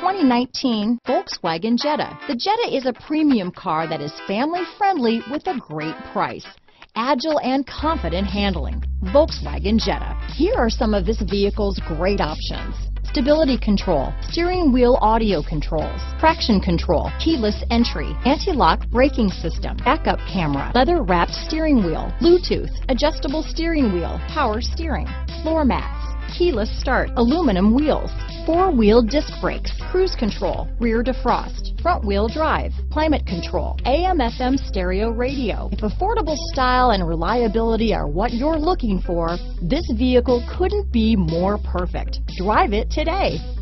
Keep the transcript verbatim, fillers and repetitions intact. twenty nineteen Volkswagen Jetta. The Jetta is a premium car that is family friendly with a great price. Agile and confident handling. Volkswagen Jetta. Here are some of this vehicle's great options. Stability control, steering wheel audio controls, traction control, keyless entry, anti-lock braking system, backup camera, leather-wrapped steering wheel, Bluetooth, adjustable steering wheel, power steering, floor mats, keyless start, aluminum wheels, four-wheel disc brakes, cruise control, rear defrost, front-wheel drive, climate control, A M F M stereo radio. If affordable style and reliability are what you're looking for, this vehicle couldn't be more perfect. Drive it today.